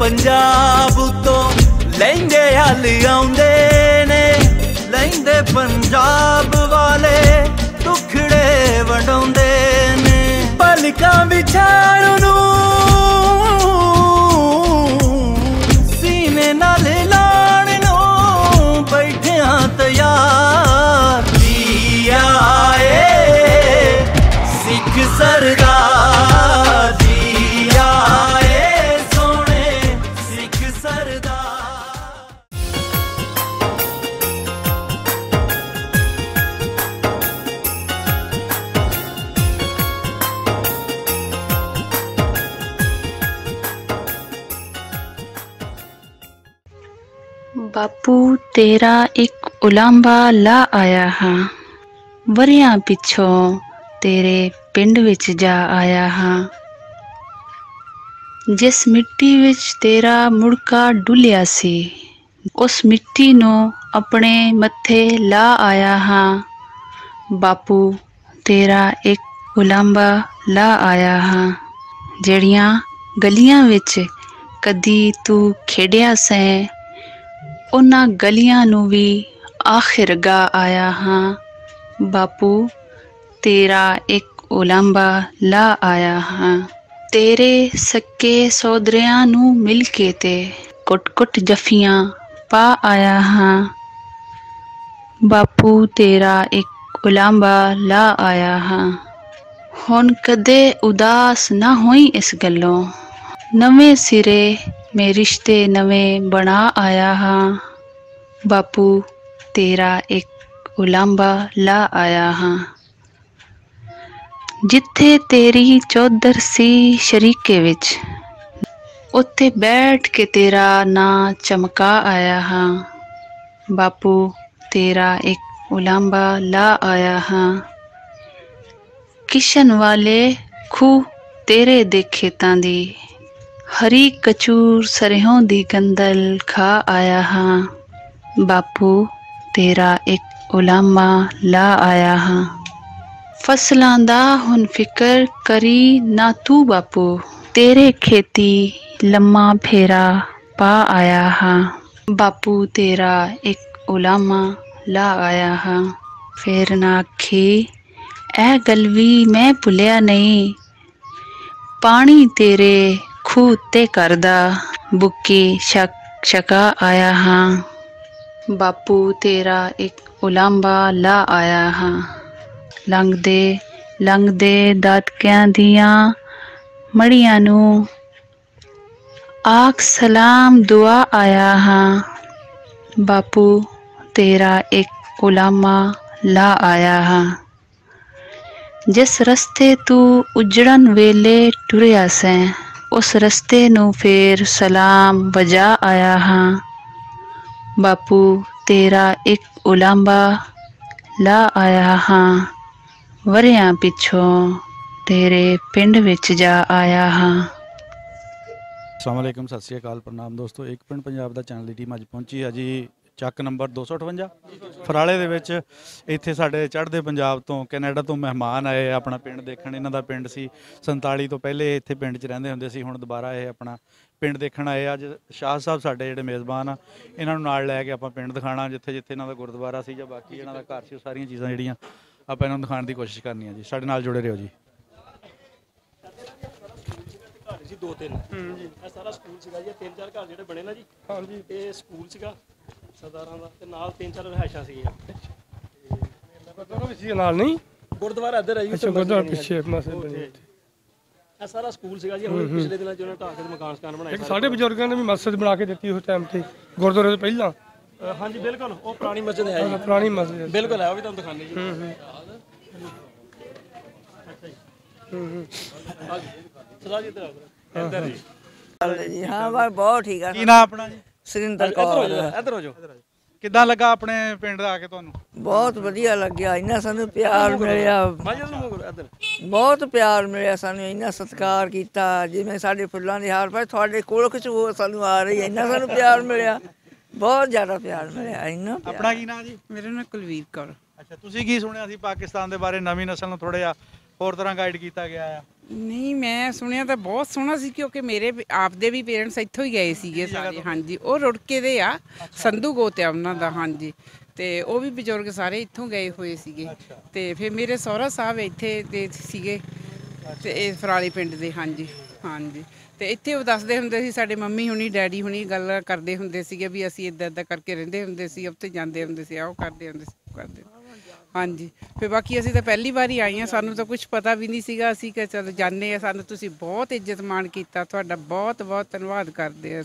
पंजाब तो लेंगे हल आउंदे ने, लेंदे पंजाब वाले टुकड़े वंडाउंदे ने। पलका विचार सीने नाल लाण नूं बैठिया तैयार। जिया ए सिख सरदार, जिया ए सोने सिख सरदार। बापू तेरा एक उलांबा ला आया हां, वरियां पिछों तेरे पिंड विच जा आया हां। जिस मिट्टी विच तेरा मुड़का डुलिया सी, उस मिट्टी नो अपने मत्थे ला आया हां। बापू तेरा एक उलांबा ला आया हां। जड़ियां गलियां विच कदी तू खेडिया सें, उन्हां गलियां नू भी आखिर गा आया हां। बापू तेरा एक उलांबा ला आया हां। तेरे सक्के सोदरियां नू मिल के ते कुट कुट जफियां पा आया हां। बापू तेरा एक उलांबा ला आया हां। हुण कदे उदास ना होई इस गल्लों, नवें सिरे में रिश्ते नवें बना आया हां। बापू तेरा एक उलांबा ला आया हां। जिथे तेरी चौधर सी शरीके विच, उत्थे बैठ के तेरा ना चमका आया हां। बापू तेरा एक उलांबा ला आया हां। किशन वाले खूह तेरे दे खेतां दी, हरी कचूर सरेहों दी गंदल खा आया हां। बापू तेरा एक उलांबा ला आया हां। फसलां दा हुन फिकर करी ना तू बापू, तेरे खेती लम्मा फेरा पा आया हां। बापू तेरा एक उलामा ला आया हां। फिर ना आखी ऐ गल वी मैं भुलिया नहीं, पानी तेरे खूह ते करदा बुकी शक शका आया हां। बापू तेरा एक उलांबा ला आया हां। लंघदे लंघदे दादकियां दियां मड़ियां नू आख सलाम दुआ आया हां। बापू तेरा एक उलामा ला आया हां। जिस रस्ते तू उजड़न वेले टुरिया सें, उस रस्ते नू फेर सलाम बजा आया हां। बापू तेरा एक उलामा ला आया हां। वरियां पिछों तेरे पिंड विच जा आया हां। अस्सलाम वालेकुम, सत श्री अकाल, प्रणाम दोस्तों। एक पिंड पंजाब दा चैनल दी टीम अज पहुंची है जी चक नंबर 258 फराले दे विच। इत्थे साडे चढ़दे पंजाब तो कनाडा तो मेहमान आए अपना पिंड देखण। इन्हां दा पिंड सी 47 तो पहले इत्थे पिंड च रहिंदे हुंदे सी, हुण दोबारा ये अपना पिंड देखण आए। अज शाह साहब साडे जिहड़े मेज़बान आ, इन्हां नूं नाल लै के आपां पिंड दिखाणा, जिथे जिथे इन्हां दा गुरुद्वारा सी जां बाकी इन्हां दा घर सी, सारियां चीज़ां जिहड़ियां आप इन्हों दिखाने की कोशिश करनी है जी। साढ़े नाल जुड़े रहो जी। दो तीन जी सारा स्कूल सीगा जी, तीन चार घर जिहड़े बने ना जी। हाँ जी, ये स्कूल सीगा सरदारां दा ते नाल तीन चार रहायशां सीगीआं। गुरुद्वारा भी सी नाल, नहीं गुरुद्वारा इधर है जी, गुरुद्वारा पिछे मस्जिद बनी है। ਇਹ ਸਾਰਾ ਸਕੂਲ ਸੀਗਾ ਜੀ, ਹੁਣ ਪਿਛਲੇ ਦਿਨਾਂ ਚ ਉਹਨਾਂ ਢਾਹ ਕੇ ਮਕਾਨ ਸਕਾਨ ਬਣਾਇਆ। ਸਾਡੇ ਬਜ਼ੁਰਗਾਂ ਨੇ ਵੀ ਮਸਜਿਦ ਬਣਾ ਕੇ ਦਿੱਤੀ ਉਸ ਟਾਈਮ ਤੇ, ਗੁਰਦੁਆਰੇ ਤੋਂ ਪਹਿਲਾਂ। हाँ जी बिल्कुल, वो पुरानी मस्जिद है जी, पुरानी मस्जिद बिल्कुल है, वो भी तुम दिखाने जी। हाँ बहुत ठीक है। की नाम अपना जी? सुरिंदर कौर। इधर हो जाओ। किदा लगा अपने पिंड आके तुहानू? बहुत वधिया लग्या, इन्ना सानू प्यार मिलिया, बहुत प्यार मिलिया सानू, इन्ना सत्कार कीता जिवें साडे फुल्लां दी हार पाई तुहाडे कोल कुछ हो सानू आ रही है, इन्ना सानू प्यार मिलिया, बहुत ज्यादा प्यार मिलिया इन्ना। अपना की नाम जी? मेरा नाम कुलवीर कौर। अच्छा, तुसीं की सुनिया सी पाकिस्तान दे बारे नवी नस्ल नूं थोड़ा जिहा होर तरह गाइड कीता गया है? नहीं मैं सुनिया तो बहुत सोहना सी क्योंकि मेरे आपदे भी पेरेंट्स इत्थों ही गए सीगे सारे। हाँ जी वो रुड़के दे आ संधू गोत आ उन्हों का। हाँ जी तो वह भी बजुर्ग सारे इत्थों गए हुए सीगे। तो फिर मेरे सौहरा साहब इत्थे सीगे ते फराली पिंड दे। हाँ जी हाँ जी तो इत्थे वो दसदे हुंदे सी साडे मम्मी हुणी डैडी हुणी गल करदे हुंदे सीगे भी असीं इदां इदां करके रहिंदे हुंदे सी उत्थे जांदे हुंदे सी आओ करदे हुंदे सी करदे। हाँ जी फिर बाकी असीं तां पहली बारी आई आं सानूं तां कुछ पता भी नहीं सीगा। असीं कि चल जाने आ सानूं तुसीं बहुत इज्जत मान कीता तुहाडा बहुत बहुत धन्नवाद करदे आं।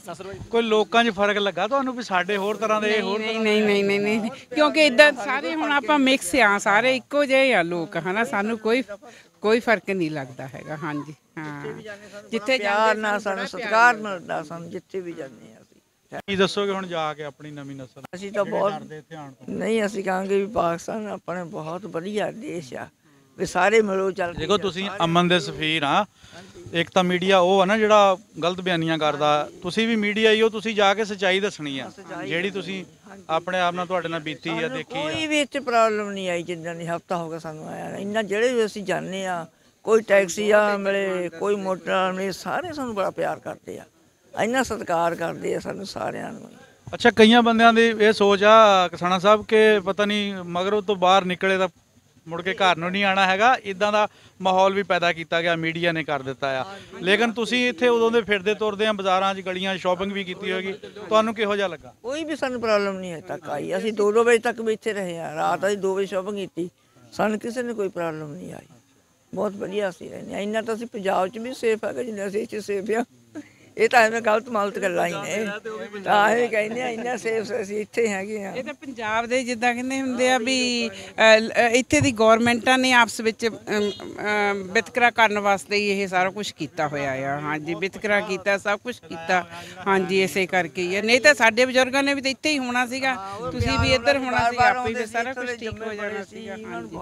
कोई लोकां 'च फर्क लगा तुहानूं भी साडे होर तरहां दे होर नहीं नहीं नहीं नहीं क्योंकि इदां सारे हुण आपां मिक्स आ सारे इक्को जिहे आ लोक है ना सानूं कोई फर्क नहीं लगता है। हाँ जी हाँ जिथे जिथे भी जाने की दसोगे हम जाके अपनी नवी नस्ल असी तो बहुत नहीं असी कहांगे भी पाकिस्तान अपने बहुत बढ़िया देश आ भी सारे मिलो चल देखो तुसी अमन दे सफीर हाँ। एक तो मीडिया वो है ना जिहड़ा गलत बयानियां करता तुसी भी मीडिया ही हो तुसी जाके सच्चाई दसनी है जिहड़ी तुसी अपने आप नाल तुहाडे नाल बीती है देखी कोई भी इत्थे प्रॉब्लम नहीं आई जिन्ना नहीं हफ्ता होगा सानू आया इन्ना जिहड़े भी असी जाने आ कोई टैक्सी आ मिले कोई मोटर मिले सारे सानू बड़ा प्यार करते आ इन्ना सत्कार करते सानू सारियां नू। अच्छा कई बंदियां दी ये सोच आ कसाना साहब के पता नहीं मगरों तो बाहर निकले तो मुड़ के घर नहीं आना हैगा इदां दा माहौल भी पैदा किया गया मीडिया ने कर दिता है लेकिन तुसी इत्थे उदों दे फिरदे तुरदे आ बाजारां च गलियां शॉपिंग भी की होगी तुहानूं किहो जिहा लगा? कोई भी सानूं प्रॉब्लम नहीं है तक आई असीं 2 बजे तक भी इत्थे रहे आ रात असीं 2 बजे शॉपिंग की सानूं किसी ने कोई प्रॉब्लम नहीं आई बहुत वधिया असीं रहिंदे इन्ना तां असीं पंजाब च भी सेफ है जिन्ना असीं इत्थे सेफ आ ਇਹ ਤਾਂ ਐਵੇਂ ਗਲਤ ਮਾਲਤ ਗੱਲਾਂ ਹੀ ਨੇ ਤਾਂ ਇਹ ਕਹਿੰਦੇ ਆ ਇੰਨਾ ਸੇਫ ਅਸੀਂ ਇੱਥੇ ਹੈਗੇ ਆ। ਇਹ ਤਾਂ ਪੰਜਾਬ ਦੇ ਜਿੱਦਾਂ ਕਹਿੰਦੇ ਹੁੰਦੇ ਆ ਵੀ ਇੱਥੇ ਦੀ ਗਵਰਨਮੈਂਟਾਂ ਨੇ ਆਪਸ ਵਿੱਚ ਵਿਤਕਰਾ ਕਰਨ ਵਾਸਤੇ ਹੀ ਇਹ ਸਾਰਾ ਕੁਝ ਕੀਤਾ ਹੋਇਆ ਆ। ਹਾਂਜੀ ਵਿਤਕਰਾ ਕੀਤਾ ਸਭ ਕੁਝ ਕੀਤਾ। ਹਾਂਜੀ ਇਸੇ ਕਰਕੇ ਹੀ ਆ ਨਹੀਂ ਤਾਂ ਸਾਡੇ ਬਜ਼ੁਰਗਾਂ ਨੇ ਵੀ ਤਾਂ ਇੱਥੇ ਹੀ ਹੋਣਾ ਸੀਗਾ ਤੁਸੀਂ ਵੀ ਇੱਧਰ ਹੋਣਾ ਸੀ ਆਪੇ ਵੀ ਸਾਰਾ ਕੁਝ ਠੀਕ ਹੋ ਜਾਣਾ ਸੀਗਾ। ਹਾਂਜੀ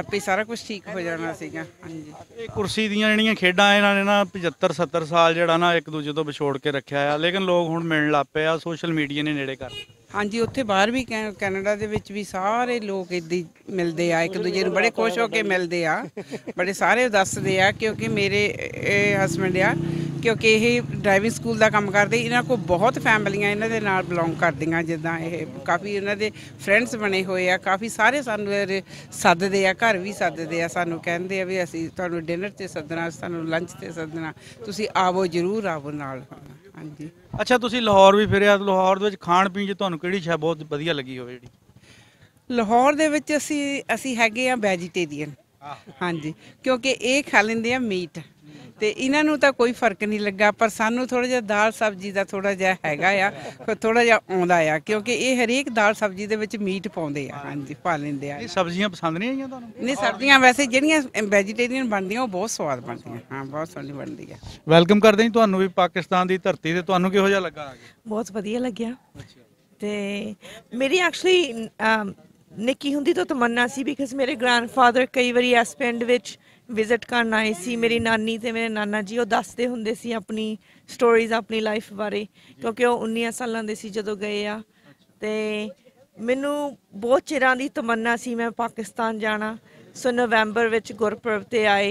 ਆਪੇ ਸਾਰਾ ਕੁਝ ਠੀਕ ਹੋ ਜਾਣਾ ਸੀਗਾ। ਹਾਂਜੀ ਇਹ ਕੁਰਸੀ ਦੀਆਂ ਜਿਹੜੀਆਂ ਖੇਡਾਂ ਇਹਨਾਂ ਨੇ ਨਾ 75 70 ਸਾਲ ਜਿਹੜਾ ਨਾ ਇੱਕ ਦੂਜੇ ਤੋਂ ਵਿਛੋੜ ਕੇ ਰੱਖਿਆ ਆ ਲੇਕਿਨ ਲੋਕ ਹੁਣ ਮਿਲਣ ਲੱਗ ਪਏ ਆ ਸੋਸ਼ਲ ਮੀਡੀਆ ਨੇ ਨੇੜੇ ਕਰ। ਹਾਂਜੀ ਉੱਥੇ ਬਾਹਰ ਵੀ ਕੈਨੇਡਾ ਦੇ ਵਿੱਚ ਵੀ ਸਾਰੇ ਲੋਕ ਇੱਦਾਂ ਮਿਲਦੇ ਆ ਇੱਕ ਦੂਜੇ ਨੂੰ ਬੜੇ ਖੁਸ਼ ਹੋ ਕੇ ਮਿਲਦੇ ਆ ਬੜੇ ਸਾਰੇ ਦੱਸਦੇ ਆ ਕਿਉਂਕਿ ਮੇਰੇ ਹਸਬੈਂਡ ਆ ਕਿਉਂਕਿ ਇਹ ਡਰਾਈਵਿੰਗ ਸਕੂਲ ਦਾ ਕੰਮ ਕਰਦੇ ਇਹਨਾਂ ਕੋਲ ਬਹੁਤ ਫੈਮਲੀਆਂ ਇਹਨਾਂ ਦੇ ਨਾਲ ਬਿਲੋਂਗ ਕਰਦੀਆਂ ਜਿੱਦਾਂ ਇਹ ਕਾਫੀ ਇਹਨਾਂ ਦੇ ਫਰੈਂਡਸ ਬਣੇ ਹੋਏ ਆ ਕਾਫੀ ਸਾਰੇ ਸਾਨੂੰ ਸੱਦਦੇ ਆ ਘਰ ਵੀ ਸੱਦਦੇ ਆ ਸਾਨੂੰ ਕਹਿੰਦੇ ਆ ਵੀ ਅਸੀਂ ਤੁਹਾਨੂੰ ਡਿਨਰ 'ਤੇ ਸੱਦਣਾ ਸਾਨੂੰ ਲੰਚ 'ਤੇ ਸੱਦਣਾ ਤੁਸੀਂ ਆਵੋ ਜ਼ਰੂਰ ਆਵੋ ਨਾਲ। ਹਾਂਜੀ ਅੱਛਾ ਤੁਸੀਂ ਲਾਹੌਰ ਵੀ ਫਿਰਿਆ ਲਾਹੌਰ ਦੇ ਵਿੱਚ ਖਾਣ ਪੀਣ 'ਚ ਤੁਹਾਨੂੰ ਕਿਹੜੀ ਸ਼ੈ ਬਹੁਤ ਵਧੀਆ ਲੱਗੀ ਹੋਵੇ ਜਿਹੜੀ? ਲਾਹੌਰ ਦੇ ਵਿੱਚ ਅਸੀਂ ਹੈਗੇ ਆ ਵੈਜੀਟੇਰੀਅਨ। ਹਾਂਜੀ ਕਿਉਂਕਿ ਇਹ ਖਾ ਲੈਂਦੇ ਆ ਮੀਟ तो इन्हों तो कोई फर्क नहीं लगा पर सानू थोड़ा जहा दाल सब्जी का थोड़ा जहा है थोड़ा जहा आंदा आ क्योंकि ये हरेक दाल सब्जी के विच मीट पाते हैं। हाँ जी पा लेंगे। सब्जियां पसंद नहीं आईयां नहीं सब्जियां वैसे जड़ियाँ वैजीटेरियन बनदियां वो बहुत स्वाद बनदियां। हाँ बहुत सोहनी बनती है। वेलकम करते हैं तुहानू भी पाकिस्तान की धरती से तुहानू किहो जिहा लगा? बहुत वधिया लग्या ते मेरी एक्चुअली निक्की हुंदी तो तमन्ना सी बिकॉज मेरे ग्रैंडफादर कई बार इस पिंड विच विजिट करन आए सी मेरी नानी ते मेरे नाना जी और दसदे हुंदे सी अपनी स्टोरीज अपनी लाइफ बारे क्योंकि वो 19 साल दे सी जदों गए आ ते मैनू बहुत चिरां दी तमन्ना सी मैं पाकिस्तान जाना सो नवंबर विच गुरपुरब ते आए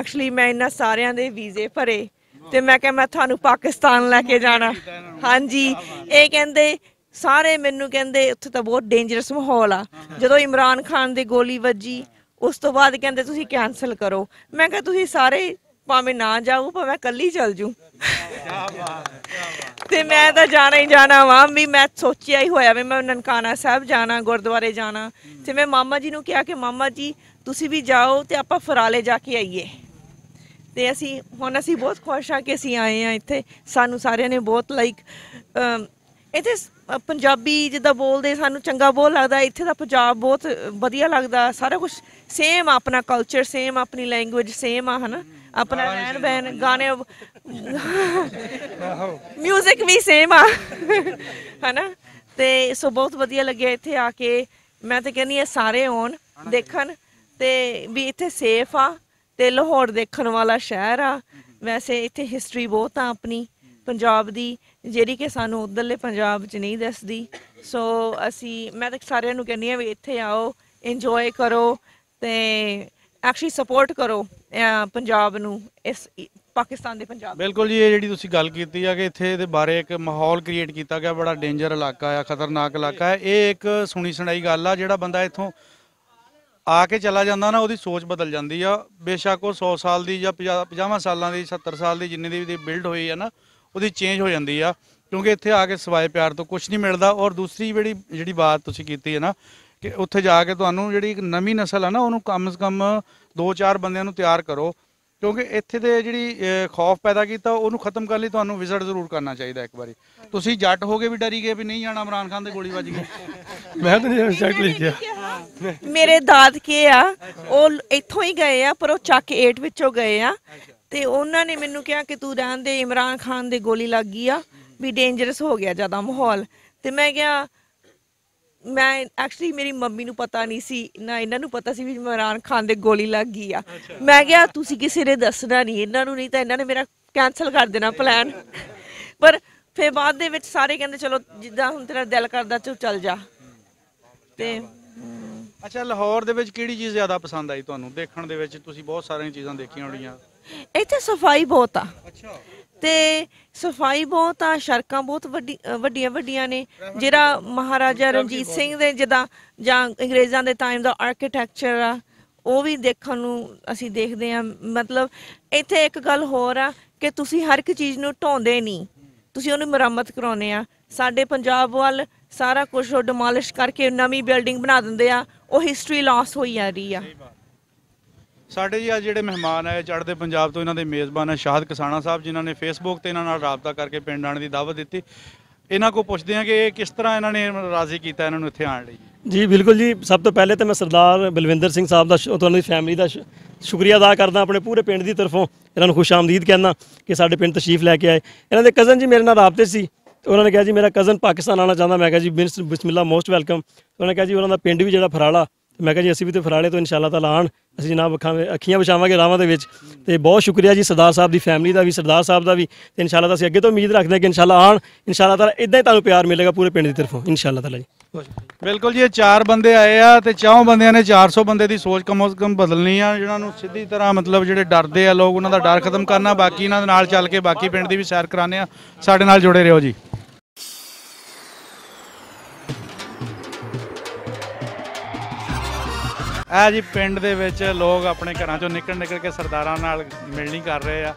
एक्चुअली मैं इन्हां सारियां दे वीज़े भरे ते मैं कहा मैं तुहानू पाकिस्तान लैके जाना। हाँ जी ये कहंदे सारे मैनू कहंदे उत्थे तां बहुत डेंजरस माहौल आ जदों इमरान खान दे गोली वजी उस तो बाद कहंदे तुसी कैंसल करो मैं कहा तुसी सारे भावें ना जाओ पर मैं कल ही चल जूँ तो मैं तो जाना ही जाना वहाँ भी मैं सोचिया ही होया मैं ननकाना साहब जाना गुरुद्वारे जाना तो मैं मामा जी ने कहा कि मामा जी तुसी भी जाओ तो आप फराले जाके आइए तो असी हुण असी बहुत खुश हाँ कि असी आए हाँ इत्थे सानू सारियां ने बहुत लाइक इत्थे पंजाबी जिदा बोलते सानू चंगा बहुत लगता इत्थे दा पंजाब बहुत वधिया लगता सारा कुछ सेम अपना कल्चर सेम अपनी लैंग्वेज सेम आ है ना अपना रहन बहन गाने म्यूजिक भी सेम आ है ना ते सो बहुत वधिया लगे इत्थे आके मैं तो कहनी सारे आउण देखण ते भी इत्थे सेफ आ ते लाहौर देखण वाला शहर आ वैसे इत्थे हिस्टरी बहुत आ अपनी पंजाब दी जिहड़ी कि सानू उधरले पंजाब च नहीं दसदी सो असी मैं तो सारिआं नू कहनी आ वी इत्थे आओ इंजॉय करो ते एक्चुअली सपोर्ट करो पंजाब नूं इस पाकिस्तान दे पंजाब। बिल्कुल जी, ये जी तुसीं गल कीती है कि इत्थे दे बारे एक माहौल क्रिएट किया गया, बड़ा डेंजर इलाका है, खतरनाक इलाका है। ये एक सुनी सुनाई गल आ, जिहड़ा बंदा इत्थों आके चला जाता ना वो सोच बदल जाती है। बेशक वो 100 साल की या 50 साल की 70 साल की जिन्नी भी बिल्ड हुई है ना वो चेंज हो जाती है, क्योंकि इत्थे आके सवाए प्यार तो कुछ नहीं मिलता। और दूसरी जी बात तुसीं कीती है ना कि उत्थे जाके तुहानूं जिहड़ी एक नवीं नस्ल है ना उन्होंने कम से कम 2-4 बंदियां नूं तैयार करो, क्योंकि इत्थे दे जिहड़ी खौफ पैदा कीता उन्होंने खत्म करने तुहानूं विजिट जरूर करना चाहिए। एक बारी तुसीं जट हो गए भी डरी गए भी नहीं जाना, इमरान खान दे गोली बज गई। मैं तो नहीं जट ले गया, मेरे दाद के आ ਉਹ ਇੱਥੋਂ ਹੀ ਗਏ ਆ, ਪਰ ਉਹ ਚੱਕ 8 ਵਿੱਚੋਂ ਗਏ ਆ ਤੇ ਉਹਨਾਂ ਨੇ ਮੈਨੂੰ ਕਿਹਾ ਕਿ ਤੂੰ ਰਹਿਣ ਦੇ, ਇਮਰਾਨ ਖਾਨ ਦੇ ਗੋਲੀ ਲੱਗ ਗਈ ਆ ਵੀ ਡੇਂਜਰਸ ਹੋ ਗਿਆ ਜ਼ਿਆਦਾ ਮਾਹੌਲ। ਤੇ ਮੈਂ ਕਿਹਾ मैं एक्चुअली मेरी मम्मी नू पता नहीं सी ना इन्हां नू पता सी भी इमरान खान दे गोली लग गई आ। मैं क्या तुसी किसी ने दसना नहीं इन्हां नू, नहीं तो इन्हां ने मेरा कैंसल कर देना प्लान। पर फिर बाद दे विच सारे कहंदे चलो जिद्दां हुण तेरा दिल करदा तू चल जा। ते अच्छा, लाहौर दे विच किहड़ी चीज़ ज़्यादा पसंद आई तुहानू देखण दे विच? तुसी बहुत सारियां चीज़ां देखियां होणीआं। इत्थे सफाई बहुत आ। अच्छा, ਤੇ ਸਫਾਈ ਬਹੁਤ ਆ, ਸੜਕਾਂ ਬਹੁਤ ਵੱਡੀਆਂ ਵੱਡੀਆਂ ਨੇ, ਜਿਹੜਾ ਮਹਾਰਾਜਾ ਰਣਜੀਤ ਸਿੰਘ ਦੇ ਜਿਹਦਾ ਜਾਂ ਅੰਗਰੇਜ਼ਾਂ ਦੇ ਟਾਈਮ ਦਾ ਆਰਕੀਟੈਕਚਰ ਆ ਉਹ ਵੀ ਦੇਖਣ ਨੂੰ ਅਸੀਂ ਦੇਖਦੇ ਆ। ਮਤਲਬ ਇੱਥੇ ਇੱਕ ਗੱਲ ਹੋਰ ਆ ਕਿ ਤੁਸੀਂ ਹਰ ਇੱਕ ਚੀਜ਼ ਨੂੰ ਢਾਉਂਦੇ ਨਹੀਂ, ਤੁਸੀਂ ਉਹਨੂੰ ਮੁਰੰਮਤ ਕਰਾਉਂਦੇ ਆ। ਸਾਡੇ ਪੰਜਾਬ ਵੱਲ ਸਾਰਾ ਕੁਝ ਉਹ ਡਿਮੋਲਿਸ਼ ਕਰਕੇ ਨਵੀਂ ਬਿਲਡਿੰਗ ਬਣਾ ਦਿੰਦੇ ਆ, ਉਹ ਹਿਸਟਰੀ ਲਾਸ ਹੋਈ ਆ ਰਹੀ ਆ। साढ़े जी आज जो मेहमान है चढ़ते पंजाब तो इन्होंने मेज़बान है शाहिद कसाना साहब, जिन्होंने फेसबुक पर इन्होंने रबता करके पिंड आने की दावत दी। इन्हों को पूछते हैं कि किस तरह इन्होंने राज़ी किया इन्होंने इत्थे आने लई? जी बिल्कुल जी, सब तो पहले तो मैं सरदार बलविंदर सिंह साहब दा उन्होंने फैमिली का शुक्रिया अदा करदा, अपने पूरे पिंड की तरफों इन्होंने खुश आमदीद कहना कि साढ़े पिंड तशरीफ लैके आए। इन्होंने कज़न जी मेरे नाल रबते सी, उन्होंने कहा जी मेरा कज़न पाकिस्तान आना चाहता। मैं कहा जी बिस्मिल्ला मोस्ट वैलकम। उन्होंने कहा जी उन्होंने पिंड भी जो फराला, मैं कहा जी असी भी तो फराले तो इंशाल्लाह ताला आन असी जनाब अखियां विछावांगे रावां दे विच। ते बहुत शुक्रिया जी सरदार साहब दी फैमिली दा भी, सरदार साहब दा भी। ते इंशाल्लाह ताला असी अगे तो उम्मीद रखदे कि इंशाल्लाह आन, इंशाल्लाह ताला इदां ही तुहानूं प्यार मिलेगा पूरे पिंड दी तरफों इंशाल्लाह ताला जी। बिल्कुल जी, ये 4 बंदे आए आ ते 4 बंदियां ने 400 बंदे दी सोच कम अज कम बदलनी आ, जिन्हां नूं सीधी तरह मतलब जिहड़े डरदे आ लोग उन्हां दा डर खत्म करना। बाकी इन्हां दे नाल चल के बाकी पिंड दी भी सैर कराने आ, साडे नाल जुड़े रहियो जी। आ जी पिंड दे विच लोग अपने घरां चों निकल के सरदारां नाल मिलनी कर रहे आ।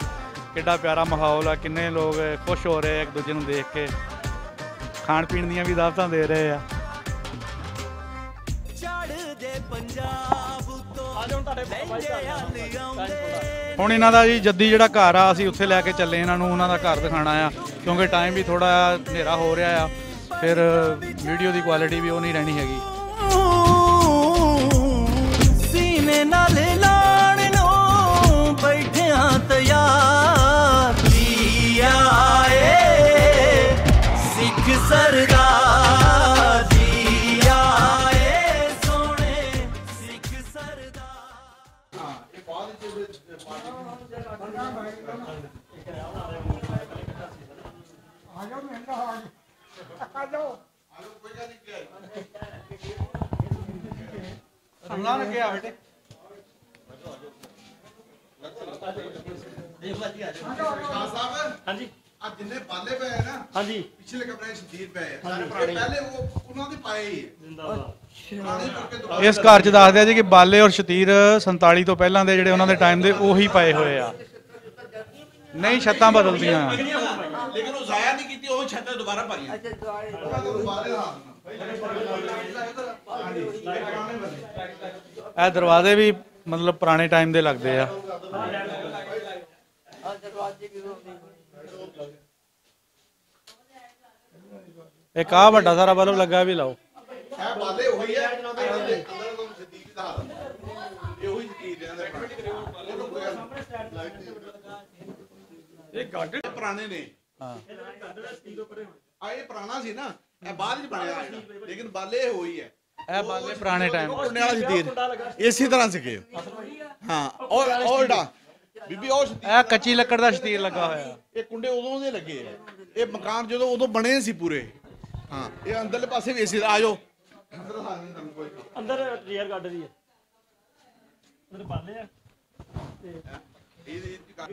किड्डा प्यारा माहौल आ, किन्ने लोग खुश हो रहे एक दूजे नूं देख के, खाण पीण दियां भी दावतां दे रहे आ। हुण इन्हां दा जी जद्दी जिहड़ा घर आ असीं उत्थे लैके चले इन्हां नूं, उन्हां दा घर दिखाणा आ, क्योंकि टाइम भी थोड़ा हनेरा हो रहा आ, फिर वीडियो की क्वालिटी भी वो नहीं रहनी हैगी। इस घर च दसदे जी कि बाले और शतीर 47 तो पहला दे जिहड़े उन्हां दे टाइम दे ओही पाए होए आ, नहीं छत्तां बदलदियां लेकिन ओह ज़ाया नहीं कीती, ओह छत्तां दोबारा पाईयां। अच्छा दोबारा ए दरवाजे भी मतलब पुराने टाइम दे लगदे आ। एक आ बड़ा सारा बल्ब लगा भी लाओ। इसी तरह से कच्ची लकड़ का शतीर लगा हुआ, कुंडे उदों दे लगे, ये मकान जो उदों बने सी पूरे। हां ये अंदरले पासे भी इसी आ जाओ अंदर रियर गार्डन ही है।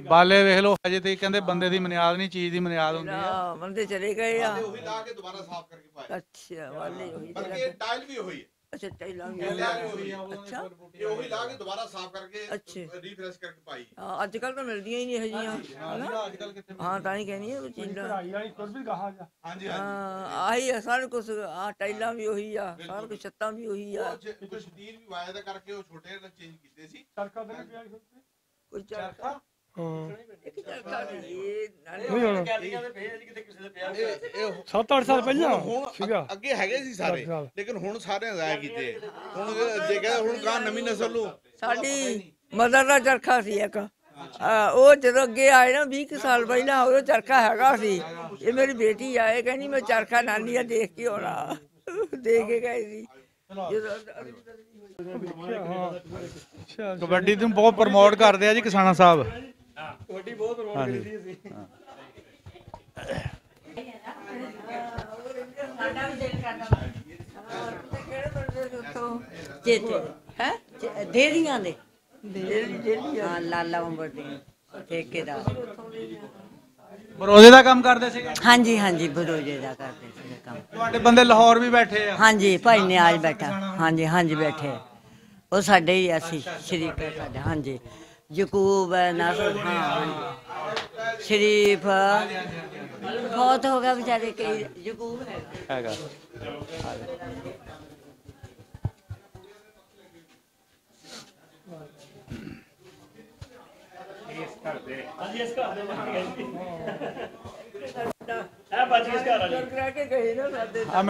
ਬਾਲੇ ਵੇਖ ਲੋ ਹਜੇ ਤੇ ਕਹਿੰਦੇ ਬੰਦੇ ਦੀ ਬੁਨਿਆਦ ਨਹੀਂ ਚੀਜ਼ ਦੀ ਬੁਨਿਆਦ ਹੁੰਦੀ ਆ। ਬੰਦੇ ਚਲੇ ਗਏ ਆ ਉਹੀ ਲਾ ਕੇ ਦੁਬਾਰਾ ਸਾਫ਼ ਕਰਕੇ ਪਾਇਆ। ਅੱਛਾ ਬਾਲੇ ਉਹੀ ਬਲਕਿ ਟਾਇਲ ਵੀ ਹੋਈ ਹੈ। ਅੱਛਾ ਟਾਇਲ ਹੋਈ ਆ ਉਹੀ ਲਾ ਕੇ ਦੁਬਾਰਾ ਸਾਫ਼ ਕਰਕੇ ਰੀਫਰੈਸ਼ ਕਰਕੇ ਪਾਈ। ਅੱਜ ਕੱਲ ਤਾਂ ਮਿਲਦੀਆਂ ਹੀ ਨਹੀਂ ਇਹ ਜੀਆਂ। ਅੱਜ ਕੱਲ ਕਿੱਥੇ ਹਾਂ ਤਾਂ ਹੀ ਕਹਿੰਦੀ ਆ ਚੀਜ਼ਾਂ ਆਈ ਤੁਰ ਵੀ ਗਾਹਾਂ ਆ। ਹਾਂਜੀ ਹਾਂਜੀ ਆਹੀ ਸਾਰਾ ਕੁਝ ਆ ਟਾਇਲਾਂ ਵੀ ਉਹੀ ਆ ਸਾਰਾ ਕੁਝ ਛੱਤਾਂ ਵੀ ਉਹੀ ਆ। ਕੁਝ ਦੀਰ ਵੀ ਵਾਇਦਾ ਕਰਕੇ ਉਹ ਛੋਟੇ ਜਿਹੇ ਚੇਂਜ ਕੀਤੇ ਸੀ। ਚਰਖਾ ਦੇ ਪਿਆ ਕੋਈ ਚਰਖਾ चरखा सी एक जो अगे आए ना 20 साल पहला चरखा है। मेरी बेटी आए कहनी मैं चरखा नानी देख के आना दे के गए। कबड्डी तुम बहुत प्रमोट करते जी किसाना साहब। लाला उम्र ठेकेदार बरोजे का काम करते थे। हाँ जी हाँ जी बरोजे का करते बंदे लाहौर भी बैठे। हाँ जी भाई ने आज बैठा। हाँ जी हाँ जी बैठे वो साढ़े ही असी शरीफ साढ़े। हाँ जी यकूब नासर खान शरीफ बहुत हो गया बेचारे कई यकूब है।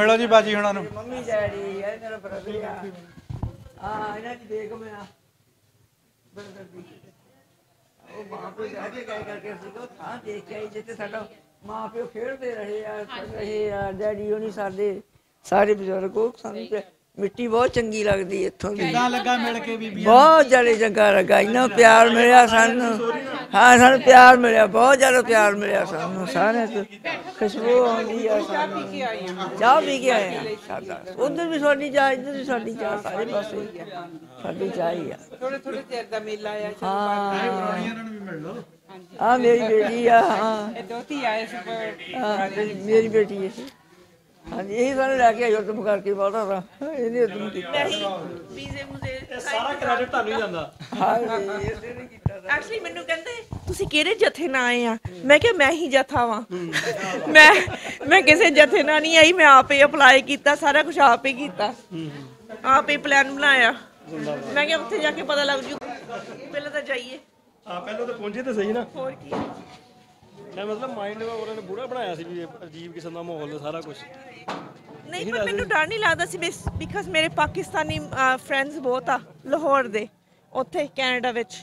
मिलो जी बाजी होना मम्मी डैडी है मेरा ब्रदर आ इन्हां दी देख मैं ब्रदर दी ਉਹ ਮਾਪੇ ਜਾਦੇ ਗਏ ਕਰਕੇ ਸਿੱਧੋ ਥਾਂ ਦੇਖਿਆ ਜਿੱਥੇ ਸਾਡਾ ਮਾਪੇ ਖੇਡਦੇ ਰਹੇ ਆ ਰਹੇ ਆ ਡੈਡੀ ਉਹ ਨਹੀਂ ਸਾਡੇ ਸਾਰੇ ਬਜ਼ੁਰਗ ਉਹ ਸਾਨੂੰ ਤੇ ਮਿੱਟੀ ਬਹੁਤ ਚੰਗੀ ਲੱਗਦੀ ਇੱਥੋਂ ਦੀ। ਕਿੰਨਾ ਲੱਗਾ ਮਿਲ ਕੇ ਬੀਬੀਆਂ ਬਹੁਤ ਜ਼ਿਆਦਾ ਚੰਗਾ ਲੱਗਾ। ਇੰਨਾ ਪਿਆਰ ਮਿਲਿਆ ਸਾਨੂੰ। ਹਾਂ ਸਾਨੂੰ ਪਿਆਰ ਮਿਲਿਆ ਬਹੁਤ ਜ਼ਿਆਦਾ ਪਿਆਰ ਮਿਲਿਆ ਸਾਨੂੰ ਸਾਰਿਆਂ ਤੋਂ। ਖੁਸ਼ਬੂ ਆਉਂਦੀ ਆ ਸਾਨੂੰ। ਚਾਹ ਪੀ ਕੇ ਆਏ ਆ ਸਾਡਾ ਉੱਧਰ ਵੀ ਸਾਡੀ ਚਾਹ ਇੱਧਰ ਵੀ ਸਾਡੀ ਚਾਹ ਸਾਰੇ ਪਾਸੇ ਸਾਡੀ ਚਾਹ ਹੀ ਆ। ਥੋੜੇ ਥੋੜੇ ਚਿਰ ਦਾ ਮੇਲਾ ਆ। ਹਾਂ ਹਾਂ ਮੇਰੀ ਬੇਟੀ ਆ। ਹਾਂ ਦੋਤੀ ਆਏ ਸੀ ਮੇਰੀ ਬੇਟੀ ਹੈ। हाँ जी यही सारे लैके आयो तुम करके बोला था इन्हें तुम किया वीजे मुझे सारा क्रेडिट तानू ही जांदा। हां जी इसे नहीं किया एक्चुअली मेनू कहंदे ਤੁਸੀਂ ਕਿਹੜੇ ਜਥੇ ਨਾਲ ਆਏ ਆ। ਮੈਂ ਕਿਹਾ ਮੈਂ ਹੀ ਜਥਾ ਵਾਂ। ਮੈਂ ਕਿਸੇ ਜਥੇ ਨਾਲ ਨਹੀਂ ਆਈ। ਮੈਂ ਆਪੇ ਅਪਲਾਈ ਕੀਤਾ ਸਾਰਾ ਕੁਝ ਆਪੇ ਕੀਤਾ ਆਪੇ ਪਲਾਨ ਬਣਾਇਆ। ਮੈਂ ਕਿਹਾ ਉੱਥੇ ਜਾ ਕੇ ਪਤਾ ਲੱਗ ਜੂ। ਪਹਿਲਾਂ ਤਾਂ ਜਾਈਏ ਆ ਪਹਿਲਾਂ ਤਾਂ ਪਹੁੰਚੇ ਤਾਂ ਸਹੀ ਨਾ। ਹੋਰ ਕੀ मतलब माइंड ने बुरा बनाया सी भी अजीब किस्म का माहौल सारा कुछ नहीं। पर मैनू डर नहीं लगता सी बिकॉज मेरे पाकिस्तानी फ्रेंड्स बहुत आ लाहौर दे उत्थे कैनेडा विच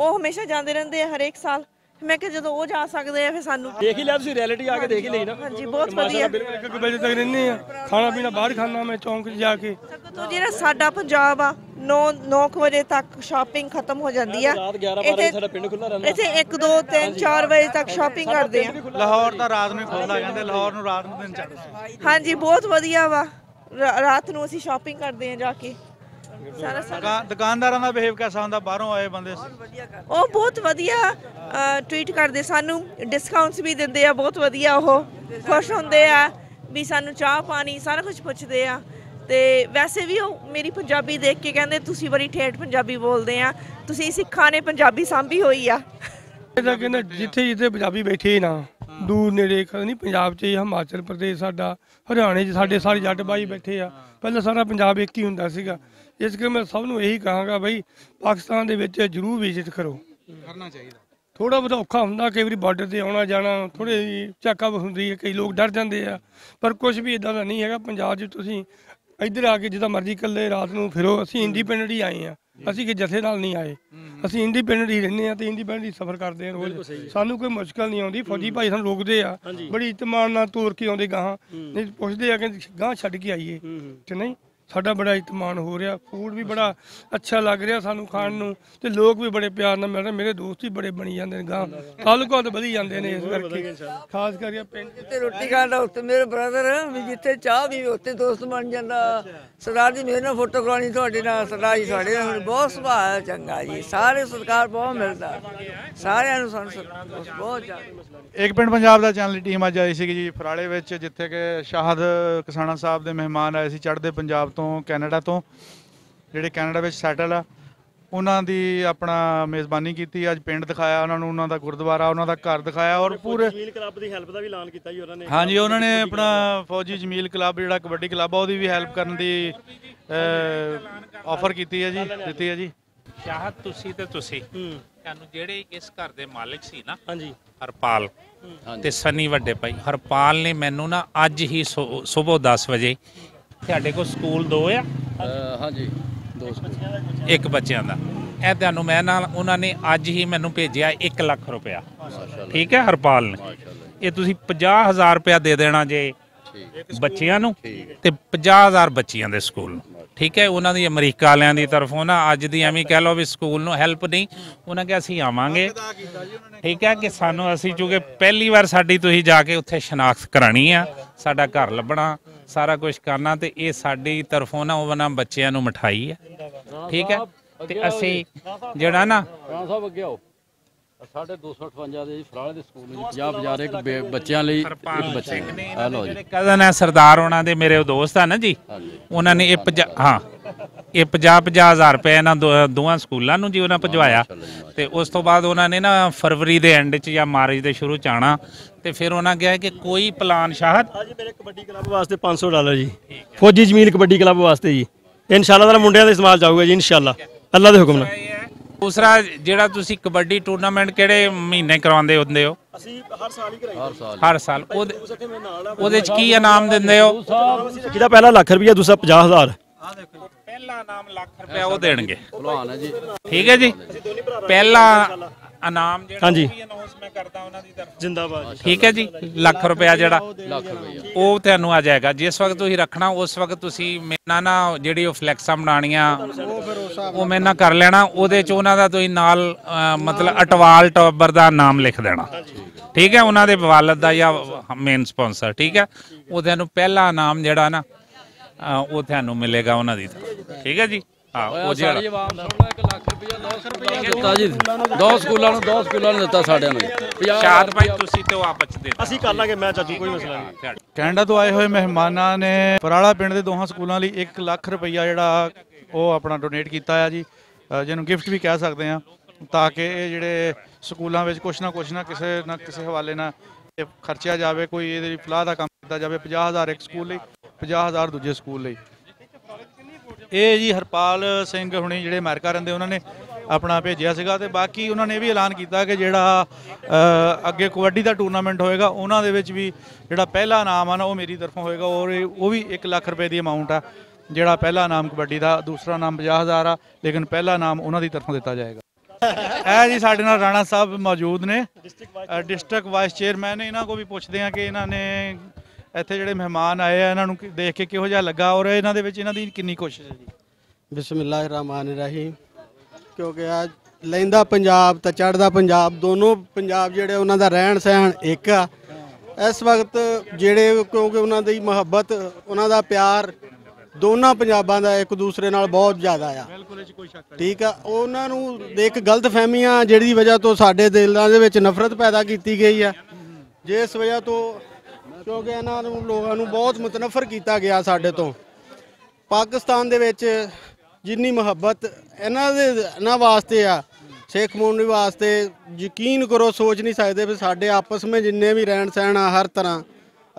वो हमेशा जाते रहंदे हर एक साल। मैं कि जदों वो जा सकदे आ फिर सानू देख ही लिया तुसीं रियलिटी आके देख ही ली ना। हां जी बहुत वधिया बिल्कुल एक बजे तक रहने आ खाना पीना बाहर खाना मैं चौंक जाके तो जेड़ा साडा पंजाब आ 9 बजे तक शॉपिंग खत्म हो जाती है। रात 11 12 साडा पिंड खुला रहंदा इथे 1 2 3 4 बजे तक शॉपिंग करदे आ। लाहौर दा रात में खोलदा कहंदे लाहौर नु रात नु दिन चढ़दे। हां जी बहुत वधिया वा रात नु असीं शॉपिंग करदे आ जाके। दुकानदारां दा बिहेव कैसा हुंदा बाहरों आए बंदे ओह बहुत वधिया ट्रीट करदे सानू डिस्काउंट्स भी दिंदे आ बहुत वधिया। ओह खुश हुंदे आ भी सानू चाह पानी सारा कुछ पुछदे आ ते वैसे भी ओह मेरी पंजाबी देख के कहंदे तुसीं बड़ी ठेठ पंजाबी बोलदे आ तुसीं सिक्खां ने पंजाबी सांभी होई आ। जिथे जिथे पंजाबी बैठे ना दूर नेड़े नहीं पंजाब च हिमाचल प्रदेश साडा हरियाणे च सारे जट भाई बैठे आ पहले सारा पंजाब एक ही हुंदा सीगा। इस करके मैं सबनों यही कहांगा बई पाकिस्तान दे विच जरूर विजिट करो करना चाहिए। थोड़ा बहुत औखा हुंदा कई बार बॉर्डर से आना जाना थोड़ी झाका हुंदी है कई लोग डर जाते हैं पर कुछ भी इदा का नहीं है। पंजाब च तुसीं इधर आके जिदा मर्जी कल्ले रात नूं फिरो। असीं इंडिपेंडेंट ही आए हैं असीं कि जथे नाल नहीं आए। असीं इंडिपेंडेंट ही रहने हैं तो इंडिपेंडेंट ही सफर करते हैं रोज़। सानूं कोई मुश्किल नहीं आती। फौजी भाई सानूं रोकते आ बड़ी इतमान नाल तोर के आउंदे गांह नहीं पुछदे आ कि गांह छड्ड के आइए ते नहीं साडा बड़ा इतमान हो रहा, फूड भी बड़ा अच्छा लग रहा सानू खाण नूं ते लोग भी बड़े प्यार नाल मिल रहे। मेरे दोस्त भी बड़े बनी जाते हैं, गांव तालुका तो वधी जाते हैं। इस करके खास करके पिंड जिते रोटी खांदा उत्ते मेरे ब्रदर भी जिते चाह भी उत्ते दोस्त बन जाता। सरदार जी मेरे नाल फोटो करवानी तुहाडे नाल, सरदार जी साडे नाल बहुत सुभाव चंगा जी, सारे सरकार बहुत मिलदा सारिआं नूं बहुत ज्यादा। एक पिंड पंजाब दा चैनल दी टीम अज आई सी जी फराले विच, जिथे कि शाहिद कसाना साहब दे मेहमान आए सी चढ़दे पंजाब तो कैनेडा तो, जिहड़े कैनेडा में सैटल आ उन्हां दी अपना मेज़बानी की। अज पिंड दिखाया उन्होंने, उन्हों का गुरुद्वारा, उन्हों का घर दिखाया और पूरे क्लब की हैल्प का भी ऐलान किया जी उन्होंने। हाँ जी, उन्होंने अपना फौजी जमील क्लब जिहड़ा कबड्डी क्लब आ भी हैल्प करने की ऑफर की है जी, दी है जी। शाहिद तुसी ते तुसी सानू जिहड़े इस घर दे मालिक सी ना, हाँ जी, हरपाल ते सनी वड्डे भाई। हरपाल ने मैनू ना अज ही सुबह 10 बजे ਤੁਹਾਡੇ ਕੋਲ ਸਕੂਲ ਦੋ ਆ, ਹਾਂਜੀ ਦੋ ਸਕੂਲ ਇੱਕ ਬੱਚਿਆਂ ਦਾ, ਇਹ ਤੁਹਾਨੂੰ ਮੈਂ ਨਾਲ ਉਹਨਾਂ ਨੇ ਅੱਜ ਹੀ ਮੈਨੂੰ ਭੇਜਿਆ 1 ਲੱਖ ਰੁਪਇਆ। ਠੀਕ ਹੈ ਹਰਪਾਲ ਨੇ, ਇਹ ਤੁਸੀਂ 50000 ਰੁਪਇਆ ਦੇ ਦੇਣਾ ਜੇ ਬੱਚਿਆਂ ਨੂੰ ਤੇ 50000 ਬੱਚਿਆਂ ਦੇ ਸਕੂਲ। ਠੀਕ ਹੈ, ਉਹਨਾਂ ਦੀ ਅਮਰੀਕਾ ਵਾਲਿਆਂ ਦੀ ਤਰਫੋਂ ਨਾ ਅੱਜ ਦੀ ਐਵੇਂ ਕਹਿ ਲਓ ਵੀ ਸਕੂਲ ਨੂੰ ਹੈਲਪ ਨਹੀਂ, ਉਹਨਾਂ ਕਿਹਾ ਅਸੀਂ ਆਵਾਂਗੇ। ਠੀਕ ਹੈ ਕਿ ਸਾਨੂੰ ਅਸੀਂ ਚੁਕੇ ਪਹਿਲੀ ਵਾਰ ਸਾਡੀ ਤੁਸੀਂ ਜਾ ਕੇ ਉੱਥੇ ਸ਼ਨਾਖਤ ਕਰਾਣੀ ਆ, ਸਾਡਾ ਘਰ ਲੱਭਣਾ, सारा कुछ करना, तो ये साड़ी तरफों ना वह ना बच्चों नूं मिठाई है। ठीक है, तो असी जड़ा ना कज़न है सरदार होना दे मेरे दोस्त है ना जी, उन्होंने हाँ ये 50-50 हज़ार रुपया इन्हों दोवें स्कूलों नूं जी उन्हें भजवाया। तो उस तो बाद उन्होंने ना फरवरी के एंड च या मार्च के शुरू च आना, तो फिर उन्हें कहा कि कोई प्लान शाहिद कबड्डी क्लब वास्ते $500 जी, फौजी जमील कबड्डी क्लब वास्ते जी, इंशाल्लाह मुंडियां दे इस्तेमाल जाऊगा जी, इंशाल्लाह अल्लाह दे हुक्म नाल। दूसरा जिहड़ा तुसी कबड्डी टूर्नामेंट किहड़े महीने करवांदे हुंदे हो? असीं हर साल ओहदे च की इनाम दिंदे हो? जिहदा पहला ₹1,00,000 दूसरा 50,000। पहला इनाम ₹1,00,000 ओह देणगे। ठीक है जी, पहला इनाम जिहड़ा अनाउंस मैं करदा उन्हां दी तरफ जिंदाबाद। ठीक है जी, ₹1,00,000 जिहड़ा ओह तुहानूं आ जाएगा जिस वक्त तुसीं रखना, उस वक्त तुसीं मेना ना जिहड़ी ओह फ्लैक्सां बनाणियां ਉਹ ਮੈਂ ਨਾ ਕਰ ਲੈਣਾ, ਉਹਦੇ ਚ ਉਹਨਾਂ ਦਾ ਤੁਸੀਂ ਨਾਲ ਮਤਲਬ ਅਟਵਾਲ ਟੋਬਰ ਦਾ ਨਾਮ ਲਿਖ ਦੇਣਾ। ਠੀਕ ਹੈ, ਉਹਨਾਂ ਦੇ ਵਾਲਦ ਦਾ ਜਾਂ ਮੇਨ ਸਪਾਂਸਰ। ਠੀਕ ਹੈ, ਉਹਦੇ ਨੂੰ ਪਹਿਲਾ ਨਾਮ ਜਿਹੜਾ ਨਾ ਉਹ ਤੁਹਾਨੂੰ ਮਿਲੇਗਾ ਉਹਨਾਂ ਦੀ। ਠੀਕ ਹੈ ਜੀ, ਹਾਂ ਉਹ ਜਿਹੜਾ $2,00,000 ਦਿੱਤਾ ਸਾਡਿਆਂ ਨੂੰ ਸ਼ਾਦ ਭਾਈ, ਤੁਸੀਂ ਤੇ ਉਹ ਆਪਸ ਦੇ ਅਸੀਂ ਕਰ ਲਾਂਗੇ, ਮੈਂ ਚਾਚੂ ਕੋਈ ਮਸਲਾ ਨਹੀਂ। ਕੈਨੇਡਾ ਤੋਂ ਆਏ ਹੋਏ ਮਹਿਮਾਨਾਂ ਨੇ ਫਰਾਲਾ ਪਿੰਡ ਦੇ ਦੋਹਾਂ ਸਕੂਲਾਂ ਲਈ 1 ਲੱਖ ਰੁਪਈਆ ਜਿਹੜਾ वो अपना डोनेट किया है जी, जिन्होंने गिफ्ट भी कह सकते हैं, ताकि जोड़े स्कूलों में कुछ ना किसी हवाले ना खर्चा जाए, कोई ये फलाह का काम किया जाए। 50,000 एक स्कूल, 50,000 दूजे स्कूल ये जी। हरपाल सिंह हुणे जोड़े अमेरिका रहते, उन्होंने अपना भेजा सीगा, तो बाकी उन्होंने भी ऐलान किया कि जोड़ा अगे कबड्डी का टूरनामेंट होएगा, उन्होंने भी जोड़ा पहला इनाम है ना वो मेरी तरफों होएगा, और वो भी 1 लाख रुपए की अमाउंट आ, ਜਿਹੜਾ ਪਹਿਲਾ ਨਾਮ ਕਬੱਡੀ ਦਾ, ਦੂਸਰਾ ਨਾਮ 50000 ਆ, ਲੇਕਿਨ ਪਹਿਲਾ ਨਾਮ ਉਹਨਾਂ ਦੀ ਤਰਫੋਂ ਦਿੱਤਾ ਜਾਏਗਾ। ਇਹ ਜੀ ਸਾਡੇ ਨਾਲ ਰਾਣਾ ਸਾਹਿਬ ਮੌਜੂਦ ਨੇ, ਡਿਸਟ੍ਰਿਕਟ ਵਾਈਸ ਚੇਅਰਮੈਨ ਨੇ। ਇਹਨਾਂ ਕੋਲ ਵੀ ਪੁੱਛਦੇ ਆ ਕਿ ਇਹਨਾਂ ਨੇ ਇੱਥੇ ਜਿਹੜੇ ਮਹਿਮਾਨ ਆਏ ਆ ਇਹਨਾਂ ਨੂੰ ਦੇਖ ਕੇ ਕਿਹੋ ਜਿਹਾ ਲੱਗਾ, ਔਰ ਇਹਨਾਂ ਦੇ ਵਿੱਚ ਇਹਨਾਂ ਦੀ ਕਿੰਨੀ ਕੋਸ਼ਿਸ਼ ਹੈ ਜੀ। ਬਿਸਮਿਲ੍ਲਾਹਿਰ ਰਹਿਮਾਨਿਰ ਰਹੀਮ, ਕਿਉਂਕਿ ਅੱਜ ਲੈਂਦਾ ਪੰਜਾਬ ਤਾਂ ਚੜ੍ਹਦਾ ਪੰਜਾਬ, ਦੋਨੋਂ ਪੰਜਾਬ ਜਿਹੜੇ ਉਹਨਾਂ ਦਾ ਰਹਿਣ ਸਹਿਣ ਇੱਕ ਆ। ਇਸ ਵਕਤ ਜਿਹੜੇ ਕਿਉਂਕਿ ਉਹਨਾਂ ਦੀ ਮੁਹੱਬਤ, ਉਹਨਾਂ ਦਾ ਪਿਆਰ ਦੋਨਾਂ ਪੰਜਾਬਾਂ ਦਾ ਇੱਕ ਦੂਸਰੇ ਨਾਲ ਬਹੁਤ ਜ਼ਿਆਦਾ ਆ। ਠੀਕ ਆ, ਉਹਨਾਂ ਨੂੰ ਇੱਕ ਗਲਤ ਫਹਿਮੀਆਂ ਜਿਹੜੀ ਵਜ੍ਹਾ ਤੋਂ ਸਾਡੇ ਦਿਲਾਂ ਦੇ ਵਿੱਚ ਨਫ਼ਰਤ ਪੈਦਾ ਕੀਤੀ ਗਈ ਆ, ਜਿਸ ਵਜ੍ਹਾ ਤੋਂ ਕਿਉਂਕਿ ਇਹਨਾਂ ਨੂੰ ਲੋਕਾਂ ਨੂੰ ਬਹੁਤ ਮੁਤਨਫਰ ਕੀਤਾ ਗਿਆ ਸਾਡੇ ਤੋਂ। ਪਾਕਿਸਤਾਨ ਦੇ ਵਿੱਚ ਜਿੰਨੀ ਮੁਹੱਬਤ ਇਹਨਾਂ ਵਾਸਤੇ ਆ, ਸਿੱਖ ਕਮਿਊਨਿਟੀ ਵਾਸਤੇ, ਯਕੀਨ ਕਰੋ ਸੋਚ ਨਹੀਂ ਸਕਦੇ ਵੀ ਸਾਡੇ ਆਪਸ ਵਿੱਚ ਜਿੰਨੇ ਵੀ ਰਹਿਣ ਸਹਿਣ ਆ ਹਰ ਤਰ੍ਹਾਂ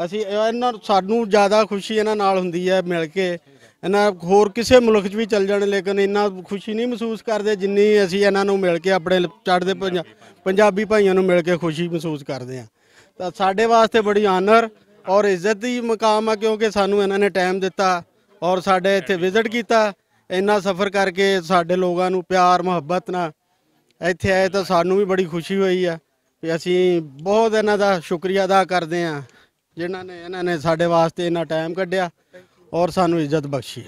ਅਸੀਂ ਇਹਨਾਂ ਸਾਨੂੰ ਜ਼ਿਆਦਾ ਖੁਸ਼ੀ ਇਹਨਾਂ ਨਾਲ ਹੁੰਦੀ ਹੈ ਮਿਲ ਕੇ। ਇਹਨਾਂ ਹੋਰ ਕਿਸੇ ਮੁਲਕ 'ਚ ਵੀ ਚੱਲ ਜਾਣ ਲੇਕਿਨ ਇੰਨਾ ਖੁਸ਼ੀ ਨਹੀਂ ਮਹਿਸੂਸ ਕਰਦੇ ਜਿੰਨੀ ਅਸੀਂ ਇਹਨਾਂ ਨੂੰ ਮਿਲ ਕੇ ਆਪਣੇ ਚੜ੍ਹਦੇ ਪੰਜਾਬੀ ਭਾਈਆਂ ਨੂੰ ਮਿਲ ਕੇ ਖੁਸ਼ੀ ਮਹਿਸੂਸ ਕਰਦੇ ਹਾਂ। ਤਾਂ ਸਾਡੇ ਵਾਸਤੇ ਬੜੀ ਆਨਰ ਔਰ ਇੱਜ਼ਤ ਦੀ ਮਕਾਮ ਆ, ਕਿਉਂਕਿ ਸਾਨੂੰ ਇਹਨਾਂ ਨੇ ਟਾਈਮ ਦਿੱਤਾ ਔਰ ਸਾਡੇ ਇੱਥੇ ਵਿਜ਼ਿਟ ਕੀਤਾ, ਇੰਨਾ ਸਫ਼ਰ ਕਰਕੇ ਸਾਡੇ ਲੋਕਾਂ ਨੂੰ ਪਿਆਰ ਮੁਹੱਬਤ ਨਾਲ ਇੱਥੇ ਆਏ, ਤਾਂ ਸਾਨੂੰ ਵੀ ਬੜੀ ਖੁਸ਼ੀ ਹੋਈ ਆ ਵੀ ਅਸੀਂ ਬਹੁਤ ਇਹਨਾਂ ਦਾ ਸ਼ੁਕਰੀਆ ਅਦਾ ਕਰਦੇ ਹਾਂ, जिन्होंने इन्होंने साढ़े वास्ते इन्ना टाइम कढ़िया और सानू इज्जत बख्शी।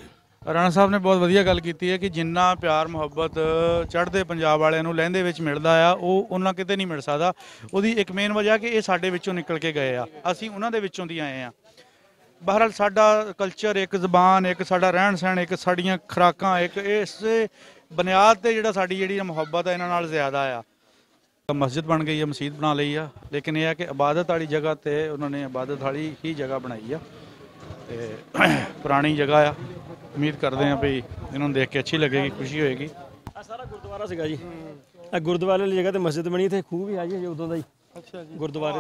राणा साहब ने बहुत वधिया गल की है कि जिन्ना प्यार मुहब्बत चढ़ते पंजाब वाले लहंदे मिलता आ उन्ना किते नहीं मिल सकता। उसकी एक मेन वजह कि ये साढ़े विचों निकल के गए आसी उन्होंने विचों दी आए हैं। बहरहाल साडा कल्चर एक जबान एक साडा रहन सहन एक साड़ियाँ खुराकां एक इस बुनियाद पर जिहड़ा साडी जिहड़ी मुहब्बत है इन्हां नाल ज़्यादा आ। मस्जिद बन गई है मसीत बना ली है लेकिन यह है कि इबादत वाली जगह तो उन्होंने इबादत वाली ही जगह बनाई है पुरानी जगह आ। उम्मीद करते हैं भाई इन्होंने देख के अच्छी लगेगी खुशी होएगी। सारा गुरुद्वारा सीगा जी गुरुद्वारे वाली जगह तो मस्जिद बनी थे खूह भी आई है उदों दा ही। अच्छा जी गुरुद्वारे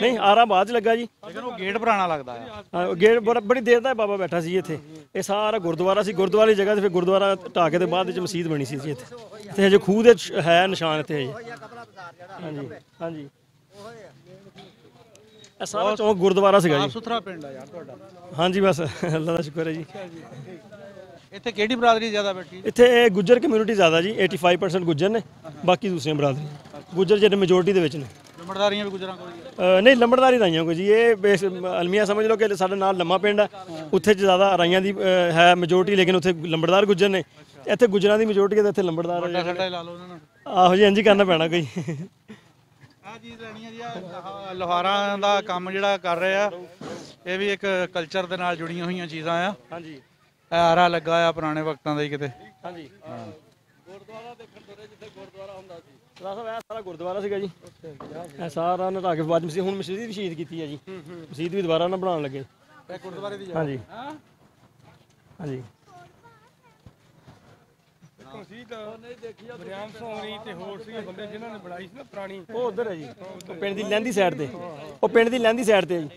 नहीं आरा बाद लगा जी लेकिन वो गेट पुराना लगता है गेट बड़ी देर का बाबा बैठा सी इत्थे। ये सारा गुरुद्वारा सी गुरुद्वारे वाली जगह फिर गुरुद्वारा ढा के बाद मसीत बनी सी इत्थे हजे खूह दे है निशान इत्थे जी। हाँ जी हाँ जी सारा चौक गुरुद्वारा सीगा जी सुथरा पिंड है यार तुहाडा। हाँ जी बस अल्लाह दा शुक्र है जी। इत्थे केड़ी बरादरी ज़्यादा बैठी इत्थे गुजर कम्यूनिटी ज़्यादा जी 85% गुजर ने बाकी दूसरी बरादरी गुजर जेह्ड़े मेजोरिटी दे विच ने। लंबड़दारियां भी गुजरां कोई नहीं लंबड़दारी राइयां कोई जी ये अलमिया समझ लो कि साडे नाल लम्मा पिंड है उत्थे ज़्यादा राइयां दी है मेजोरिटी लेकिन उत्थे लंबड़दार गुजर ने इत्थे गुजरां दी मेजोरिटी ते इत्थे लंबड़दार आहो जी इंज करना पैना कोई लुहारा का काम जिहड़ा कर रहे हैं ये भी एक कल्चर दे नाल जुड़ियां हुई चीज़ां आ। हाँ जी आरा लगा आ पुराने वक्तां दा ही किते। हाँ जी गुरुद्वारा देखण तुरे जिथे गुरुद्वारा हुंदा सी सारा गुरुद्वारा सीगा जी सारा ना ढाके बाद मसीत हुण मसीत भी शहीद कीती है जी मसीत भी दोबारा ना बनाउण लगे गुरुद्वारे दी। हाँ जी हाँ जी सारा चौंक ना जी गुरुद्वारा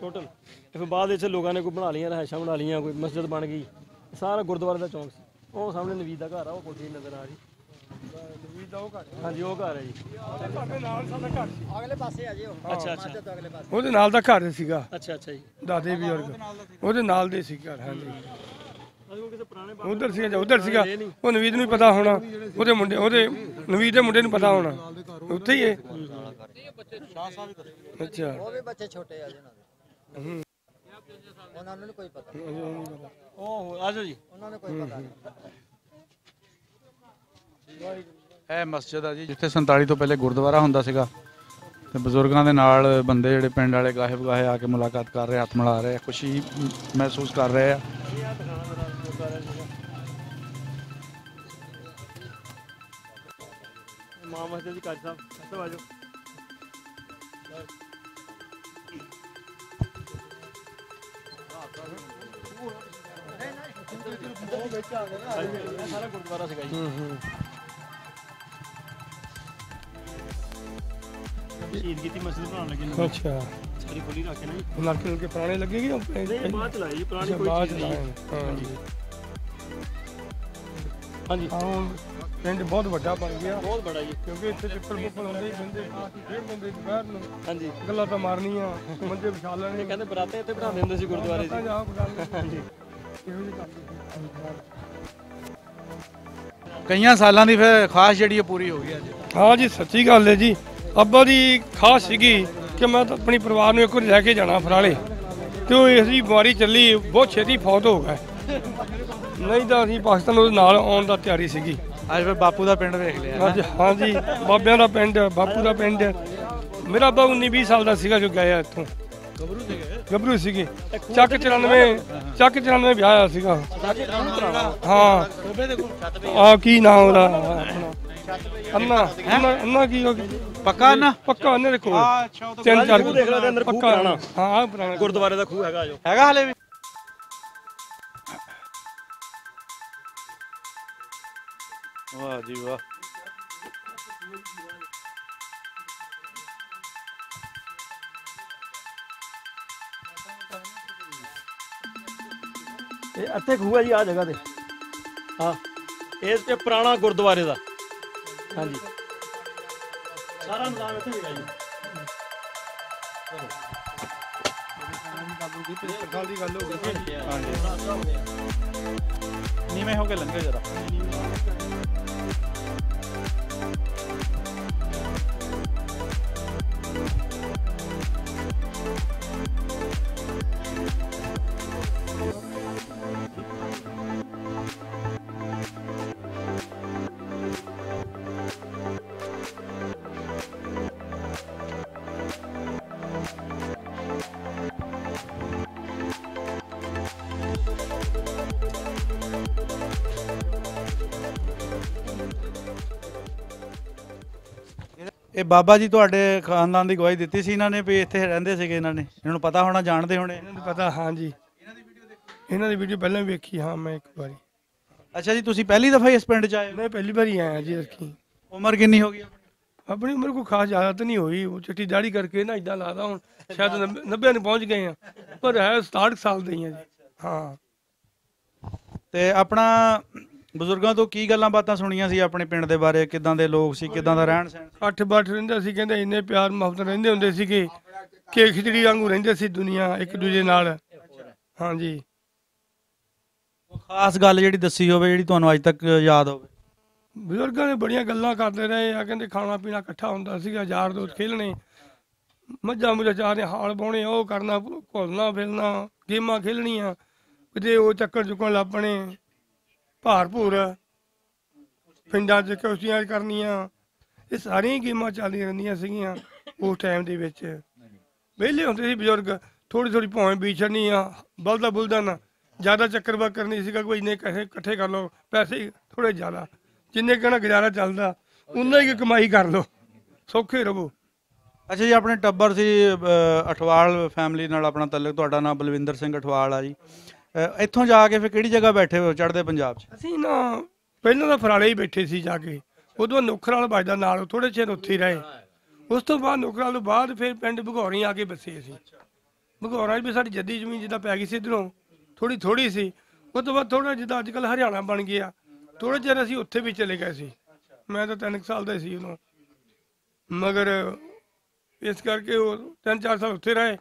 टोटल फिर बाद लोगों ने कोई बना लिया रहायशां बना लिया कोई मस्जिद बन गई सारा गुरुद्वारे का चौंक वह सामने नवीद का घर है कोठी नजर आ रही। हाँ जी वो घर है जी अगले पासे आ जाओ। अच्छा अच्छा ਉਹਦੇ ਨਾਲ ਦਾ ਘਰ ਸੀਗਾ। अच्छा अच्छा जी ਦਾਦੇ ਵੀ ਉਹਦੇ ਨਾਲ ਦੇ ਸੀ ਘਰ। हाँ जी ਉਧਰ ਸੀਗਾ ਉਧਰ ਸੀਗਾ ਉਹ ਨਵੀਦ ਨੂੰ ਪਤਾ ਹੋਣਾ ਉਹਦੇ ਮੁੰਡੇ ਉਹਦੇ ਨਵੀਦ ਦੇ ਮੁੰਡੇ ਨੂੰ ਪਤਾ ਹੋਣਾ ਉੱਥੇ ਹੀ ਹੈ। ਅੱਛਾ ਉਹ ਵੀ ਬੱਚੇ ਛੋਟੇ ਆ ਜਿਹਨਾਂ ਦੇ ਉਹਨਾਂ ਨੂੰ ਕੋਈ ਪਤਾ ਉਹ ਆ ਜਾਓ ਜੀ ਉਹਨਾਂ ਨੂੰ ਕੋਈ ਪਤਾ ਨਹੀਂ। ਇਹ ਮਸਜਿਦ ਆ ਜੀ ਜਿੱਥੇ 47 ਤੋਂ ਪਹਿਲੇ ਗੁਰਦੁਆਰਾ ਹੁੰਦਾ ਸੀਗਾ ਤੇ ਬਜ਼ੁਰਗਾਂ ਦੇ ਨਾਲ ਬੰਦੇ ਜਿਹੜੇ ਪਿੰਡ ਵਾਲੇ ਗਾਹੇ ਬਗਾਹੇ ਆ ਕੇ ਮੁਲਾਕਾਤ ਕਰ ਰਹੇ ਹੱਥ ਮਿਲਾ ਰਹੇ ਖੁਸ਼ੀ ਮਹਿਸੂਸ ਕਰ ਰਹੇ ਆ। ਮਾਂ ਮਸਜਿਦ ਜੀ ਕਾਜ ਸਾਹਿਬ ਸਭ ਆ ਜਾਓ। ਸਾਰਾ ਗੁਰਦੁਆਰਾ ਸੀਗਾ ਜੀ। अच्छा लड़के पुराने लगेगी पिंड बहुत वड्डा बन गया बहुत बड़ा जी क्योंकि इत्थे चिप्पल मुप्पल होंदे ही बंदे डेढ़ बंदे दुपहर नूं। हां जी गल्लां तां मारनियां बंदे बिछा लैणे कहंदे बराते इत्थे बिठांदे हुंदे सी गुरुद्वारे च। हां जी कईयां सालां दी फिर खास जिहड़ी पूरी हो गई अज। हां जी सच्ची गल है जी अब्बा की खास सीगी कि मैं तो अपने परिवार में एक बार लैके जाना फराले तो इसकी बीमारी चली बहुत छेती फौत हो गए नहीं तो अभी पाकिस्तान आने का तैयारी सीगी। अज फिर बापू का पिंड देख लिया। हाँ जी बाबे का पिंड बापू का पिंड मेरा अब्बा 19-20 साल का सीगा जो गया इतों गभरू सीगी चक 94 ब्याह सीगा। हाँ हाँ की नाम ओहदा इत्थे खूह है जी आ जगह ते। हाँ इस पे पुराना गुरुद्वारे का। हाँ जी सारा मैदान इत्थे ही है जी नीवें होके लंघे जरा। ਇਹ ਬਾਬਾ ਜੀ ਤੁਹਾਡੇ ਖਾਨਦਾਨ ਦੀ ਗਵਾਹੀ ਦਿੱਤੀ ਸੀ ਇਹਨਾਂ ਨੇ ਵੀ ਇੱਥੇ ਰਹਿੰਦੇ ਸੀਗੇ ਇਹਨਾਂ ਨੇ, ਇਹਨਾਂ ਨੂੰ ਪਤਾ ਹੋਣਾ, ਜਾਣਦੇ ਹੋਣੇ। ਇਹਨਾਂ ਨੂੰ ਪਤਾ, ਹਾਂਜੀ ਇਹਨਾਂ ਦੀ ਵੀਡੀਓ ਪਹਿਲਾਂ ਵੇਖੀ ਹਾਂ ਮੈਂ ਇੱਕ ਵਾਰੀ। ਅੱਛਾ ਜੀ, ਤੁਸੀਂ ਪਹਿਲੀ ਦਫਾ ਇਸ ਪਿੰਡ ਚ ਆਏ? ਮੈਂ ਪਹਿਲੀ ਵਾਰੀ ਆਇਆ ਜੀ। ਅਰਕੀ ਉਮਰ ਕਿੰਨੀ ਹੋ ਗਈ ਆਪਣੀ? ਉਮਰ ਕੋਈ ਖਾਸ ਜ਼ਿਆਦਾ ਤਾਂ ਨਹੀਂ ਹੋਈ, ਉਹ ਚਿੱਟੀ ਦਾੜੀ ਕਰਕੇ ਨਾ ਇਦਾਂ ਲੱਗਦਾ ਹੁਣ ਸ਼ਾਇਦ 90 ਨੂੰ ਪਹੁੰਚ ਗਏ ਆ, ਪਰ ਹੈ 67 ਸਾਲ ਦੇ ਹੀ ਆ ਜੀ। ਹਾਂ, ਤੇ ਆਪਣਾ ਬਜ਼ੁਰਗਾਂ ਤੋਂ ਕੀ ਗੱਲਾਂ ਬਾਤਾਂ ਸੁਣੀਆਂ ਸੀ ਆਪਣੇ ਪਿੰਡ ਦੇ ਬਾਰੇ? ਕਿਦਾਂ ਦੇ ਲੋਕ ਸੀ, ਕਿਦਾਂ ਦਾ ਰਹਿਣ ਸਹਿਣ? ਅੱਠ ਬੱਠ ਰਹਿੰਦਾ ਸੀ, ਕਹਿੰਦੇ ਇੰਨੇ ਪਿਆਰ ਮੁਹੱਬਤ ਰਹਿੰਦੇ ਹੁੰਦੇ ਸੀਗੇ ਕਿ ਖਿਚੜੀ ਵਾਂਗੂ ਰਹਿੰਦੇ ਸੀ ਦੁਨੀਆ ਇੱਕ ਦੂਜੇ ਨਾਲ। ਹਾਂਜੀ, ਖਾਸ ਗੱਲ ਜਿਹੜੀ ਦੱਸੀ ਹੋਵੇ ਜਿਹੜੀ ਤੁਹਾਨੂੰ ਅੱਜ ਤੱਕ ਯਾਦ ਹੋਵੇ? ਬਜ਼ੁਰਗਾਂ ਨੇ ਬੜੀਆਂ ਗੱਲਾਂ ਕਰਦੇ ਰਹੇ ਆ, ਕਹਿੰਦੇ ਖਾਣਾ ਪੀਣਾ ਇਕੱਠਾ ਹੁੰਦਾ ਸੀਗਾ, ਯਾਰ ਦੋਸਤ ਖੇਲਣੇ, ਮੱਝਾਂ ਮੁੱਝਾਂ ਚਾਰੇ ਹਾਲ ਪਾਉਣੇ, ਉਹ ਕਰਨਾ, ਘੁਲਣਾ ਫਿਰਨਾ, ਗੇਮਾਂ ਖੇਲਣੀਆਂ, ਕਿਤੇ ਉਹ ਚੱਕਰ ਚੁੱਕਣ ਲੱਪਣੇ, ਭਾਰ ਭੂਰ ਪਿੰਡਾਂ 'ਚ ਕੁਸ਼ਤੀਆਂ ਕਰਨੀਆਂ, ਇਹ ਸਾਰੀਆਂ ਗੇਮਾਂ ਚੱਲਦੀਆਂ ਰਹਿੰਦੀਆਂ ਸੀਗੀਆਂ ਉਸ ਟਾਈਮ ਦੇ ਵਿੱਚ। ਵਿਹਲੇ ਹੁੰਦੇ ਸੀ ਬਜ਼ੁਰਗ, ਥੋੜ੍ਹੀ ਥੋੜ੍ਹੀ ਭੌਂ ਬੀਛਣੀ ਆ, ਬਲਦਾ ਬੁਲਦਾ ਨਾ, ਜ਼ਿਆਦਾ ਚੱਕਰ ਬਾਕਰ ਨਹੀਂ ਸੀਗਾ ਕੋਈ, ਇੰਨੇ ਪੈਸੇ ਇਕੱਠੇ ਕਰ ਲਓ, ਪੈਸੇ ਥੋੜ੍ਹੇ ਜ਼ਿਆਦਾ, ਜਿੰਨੇ ਕਹਿਣਾ ਗੁਜ਼ਾਰਾ ਚੱਲਦਾ ਉਨਾ ਹੀ ਕਮਾਈ ਕਰ ਲਓ, ਸੌਖੇ ਰਹੋ। ਅੱਛਾ ਜੀ, ਆਪਣੇ ਟੱਬਰ ਸੀ ਅਠਵਾਲ ਫੈਮਿਲੀ ਨਾਲ ਆਪਣਾ ਤਲਕ, ਤੁਹਾਡਾ ਨਾਮ ਬਲਵਿੰਦਰ ਸਿੰਘ ਅਠਵਾਲ ਆ ਜੀ। ਇੱਥੋਂ ਜਾ ਕੇ ਫਿਰ ਕਿਹੜੀ ਜਗ੍ਹਾ ਬੈਠੇ ਹੋ ਚੜ੍ਹਦੇ ਪੰਜਾਬ 'ਚ? ਅਸੀਂ ਨਾ ਪਹਿਲਾਂ ਤਾਂ ਫਰਾਲੇ ਹੀ ਬੈਠੇ ਸੀ ਜਾ ਕੇ, ਉਦੋਂ ਨੁਕਰਾਲ ਵੱਜਦਾ ਨਾਲ, ਥੋੜ੍ਹੇ ਚਿਰ ਉੱਥੇ ਰਹੇ। ਉਸ ਤੋਂ ਬਾਅਦ ਨੁਕਰਾਲ ਤੋਂ ਬਾਅਦ ਫਿਰ ਪਿੰਡ ਭਗੌਰੀ ਆ ਕੇ ਬੱਸੇ ਅਸੀਂ। ਭਗੌਰਾਂ 'ਚ ਵੀ ਸਾਡੀ ਜੱਦੀ ਜ਼ਮੀਨ ਜਿੱਦਾਂ ਪੈ ਗਈ ਸੀ, ਇੱਧਰੋਂ ਥੋੜ੍ਹੀ ਥੋੜ੍ਹੀ ਸੀ, ਉਹ ਤੋਂ ਬਾਅਦ ਥੋੜ੍ਹਾ ਜਿੱਦਾਂ ਅੱਜ ਕੱਲ੍ਹ ਹਰਿਆਣਾ ਬਣ ਗਿਆ, ਥੋੜ੍ਹੇ ਚਿਰ ਅਸੀਂ ਉੱਥੇ ਵੀ ਚਲੇ ਗਏ ਸੀ। ਮੈਂ ਤਾਂ 3 ਸਾਲ ਦਾ ਸੀ ਉਦੋਂ, ਮਗਰ ਇਸ ਕਰਕੇ ਉਹ 3-4 ਸਾਲ ਉੱਥੇ ਰਹੇ।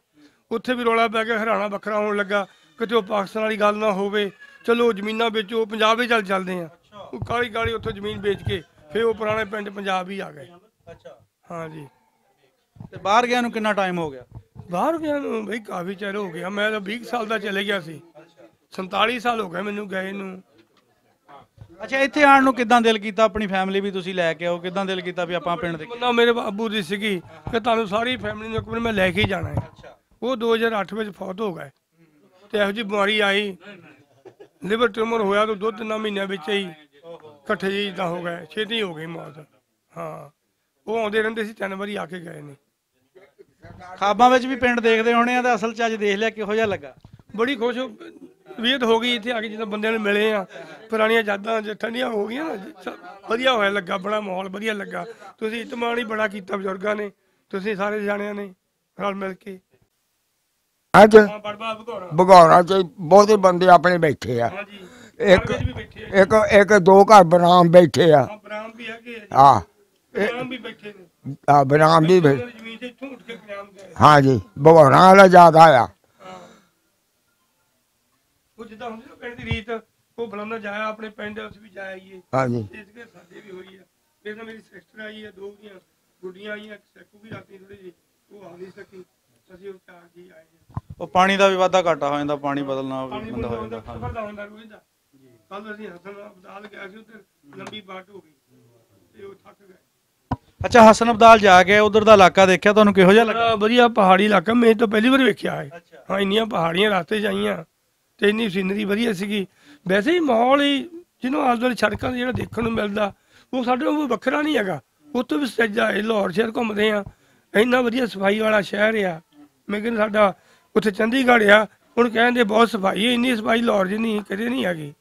ਉੱਥੇ ਵੀ ਰੌਲਾ ਪੈ ਗਿਆ, ਹਰਿਆਣਾ ਵੱਖਰਾ ਹੋਣ ਲੱਗਾ, ਕਿਤੇ ਉਹ ਪਾਕਿਸਤਾਨ ਵਾਲੀ ਗੱਲ ਨਾ ਹੋਵੇ, ਚਲੋ ਜ਼ਮੀਨਾਂ ਵੇਚੋ, ਪੰਜਾਬ ਹੀ ਚੱਲਦੇ ਆ। ਉਹ ਕਾਹਲੀ ਕਾਹਲੀ ਉੱਥੋਂ ਜ਼ਮੀਨ ਵੇਚ ਕੇ ਫਿਰ ਉਹ ਪੁਰਾਣੇ ਪਿੰਡ ਪੰਜਾਬ ਹੀ ਆ ਗਏ। ਹਾਂ ਜੀ, ਤੇ ਬਾਹਰ ਗਿਆ ਨੂੰ ਕਿੰਨਾ ਟਾਈਮ ਹੋ ਗਿਆ? ਬਾਹਰ ਗਿਆ ਨੂੰ ਬਈ ਕਾਫੀ ਚਿਰ ਹੋ ਗਿਆ, ਮੈਂ ਤਾਂ 20 ਸਾਲ ਦਾ ਚਲੇ ਗਿਆ ਸੀ, 47 ਸਾਲ ਹੋ ਗਏ ਮੈਨੂੰ ਗਏ ਨੂੰ। ਅੱਛਾ, ਇੱਥੇ ਆਉਣ ਨੂੰ ਕਿੱਦਾਂ ਦਿਲ ਕੀਤਾ? ਆਪਣੀ ਫੈਮਿਲੀ ਵੀ ਤੁਸੀਂ ਲੈ ਕੇ ਆਓ, ਕਿੱਦਾਂ ਦਿਲ ਕੀਤਾ ਵੀ ਆਪਾਂ ਪਿੰਡ ਦੇ? ਨਾ ਮੇਰੇ ਬਾਬੂ ਦੀ ਸੀਗੀ ਕਿ ਤੁਹਾਨੂੰ ਸਾਰੀ ਫੈਮਿਲੀ ਨੂੰ ਇੱਕ ਵਾਰ ਮੈਂ ਲੈ ਕੇ ਜਾਣਾ ਹੈ। ਉਹ 2008 ਵਿੱਚ ਫੌਤ ਹੋ ਗਏ, ਤੇ ਇਹੋ ਜਿਹੀ ਬਿਮਾਰੀ ਆਈ, ਲਿਵਰ ਟਿਊਮਰ ਹੋਇਆ, ਤਾਂ 2-3 ਮਹੀਨਿਆਂ ਵਿੱਚ ਹੀ ਇਕੱਠੇ ਜਿਹੀ ਤਾਂ ਹੋ ਗਏ, ਛੇਤੀ ਹੋ ਗਈ ਮੌਤ। ਹਾਂ, ਉਹ ਆਉਂਦੇ ਰਹਿੰਦੇ ਸੀ, 3 ਵਾਰੀ ਆ ਕੇ ਗਏ ਨੇ। ਖਾਬਾਂ ਵਿੱਚ ਵੀ ਪਿੰਡ ਦੇਖਦੇ ਹੋਣੇ ਆ, ਤਾਂ ਅਸਲ 'ਚ ਅੱਜ ਦੇਖ ਲਿਆ, ਕਿਹੋ ਜਿਹਾ ਲੱਗਾ? ਬੜੀ ਖੁਸ਼ ਹੋ ਤਬੀਅਤ ਹੋ ਗਈ ਇੱਥੇ ਆ ਕੇ, ਜਦੋਂ ਬੰਦਿਆਂ ਨੂੰ ਮਿਲੇ ਆ, ਪੁਰਾਣੀਆਂ ਯਾਦਾਂ ਜੇ ਠੰਡੀਆਂ ਹੋ ਗਈਆਂ ਨਾ, ਵਧੀਆ ਹੋਇਆ ਲੱਗਾ, ਬੜਾ ਮਾਹੌਲ ਵਧੀਆ ਲੱਗਾ। ਤੁਸੀਂ ਇਤਮਾਨ ਹੀ ਬੜਾ ਕੀਤਾ ਬਜ਼ੁਰਗਾਂ ਨੇ, ਤੁਸੀਂ ਸਾਰੇ ਜਾਣਿਆਂ ਨੇ ਰਲ ਮਿਲ ਕੇ। ਅੱਜ ਭਗੌੜਾ 'ਚ ਬਹੁਤੇ ਬੰਦੇ ਆਪਣੇ ਬੈਠੇ ਆ, ਇੱਕ 2 ਘਰ ਬਨਾਮ ਬੈਠੇ ਆ। ਹਾਂ, ਬਨਾਮ ਵੀ ਬੈਠੇ। ਹਾਂ ਜੀ, ਭਗੌੜਾ ਵਾਲਾ ਜ਼ਿਆਦਾ ਆ। ਉਹ ਜਿੱਦਾਂ ਹੁੰਦੀ ਨਾ ਪਿੰਡ ਦੀ ਰੀਤ, ਉਹ ਬੁਲਾਉਂਦਾ ਜਾਇਆ ਆਪਣੇ ਪਿੰਡ, ਅਸੀਂ ਵੀ ਜਾਈਏ। ਹਾਂਜੀ, ਇਸ ਕਰਕੇ ਸਾਡੇ ਵੀ ਹੋਈ ਆ। ਮੇਰੇ ਨਾਲ ਮੇਰੀ ਸਿਸਟਰ ਆਈ ਆ, 2 ਦੀਆਂ ਗੁੱਡੀਆਂ ਆਈਆਂ, ਸੈਕੂ ਵੀ ਰਾਤੀ ਥੋੜੀ ਜਿਹੀ ਉਹ ਆ ਨਹੀਂ ਸਕੀ, ਅਸੀਂ ਉਹ 4 ਜੀ ਆਏ ਆ। ਉਹ ਪਾਣੀ ਦਾ ਵੀ ਵਾਧਾ ਘਾਟਾ ਹੋ ਜਾਂਦਾ, ਪਾਣੀ ਬਦਲਣਾ ਬੰਦਾ ਹੋ ਜਾਂਦਾ। ਕੱਲ ਅਸੀਂ ਹਸਨ ਅਬਦਾਲ ਗਏ ਸੀ, ਉੱਧਰ ਲੰਬੀ ਬਾਟ ਹੋ ਗਈ ਤੇ ਉਹ ਥੱਕ ਗਏ। ਅੱਛਾ, ਹਸਨ ਅਬਦਾਲ ਜਾ ਕੇ ਉਧਰ ਦਾ ਇਲਾਕਾ ਦੇਖਿਆ, ਤੁਹਾਨੂੰ ਕਿਹੋ ਜਿਹਾ ਲੱਗਾ? ਵਧੀਆ ਪਹਾੜੀ ਇਲਾਕਾ, ਮੈਂ ਤਾਂ ਪਹਿਲੀ ਵਾਰ ਵੇਖਿਆ ਹੈ। ਹਾਂ, ਇੰਨੀਆਂ ਪਹਾੜੀਆਂ ਰਸਤੇ 'ਚ ਆਈਆਂ, ਤੇ ਇੰਨੀ ਸੀਨਰੀ ਵਧੀਆ ਸੀਗੀ। ਵੈਸੇ ਹੀ ਮਾਹੌਲ ਹੀ ਜਿਹਨੂੰ ਆਲੇ ਦੁਆਲੇ ਸੜਕਾਂ 'ਤੇ ਜਿਹੜਾ ਦੇਖਣ ਨੂੰ ਮਿਲਦਾ, ਉਹ ਸਾਡੇ ਉਹ ਵੱਖਰਾ ਨਹੀਂ ਹੈਗਾ। ਉੱਥੋਂ ਵੀ ਸੱਜਾ ਲਾਹੌਰ ਸ਼ਹਿਰ ਘੁੰਮਦੇ ਆ, ਇੰਨਾ ਵਧੀਆ ਸਫਾਈ ਵਾਲਾ ਸ਼ਹਿਰ ਆ। ਮੈਂ ਕਹਿੰਦਾ ਸਾਡਾ ਉੱਥੇ ਚੰਡੀਗੜ੍ਹ ਆ, ਹੁਣ ਕਹਿੰਦੇ ਬਹੁਤ ਸਫਾਈ ਹੈ, ਇੰਨੀ ਸਫਾਈ ਲਾਹੌਰ 'ਚ ਨਹੀਂ, ਕਦੇ ਨਹੀਂ ਹੈਗੀ।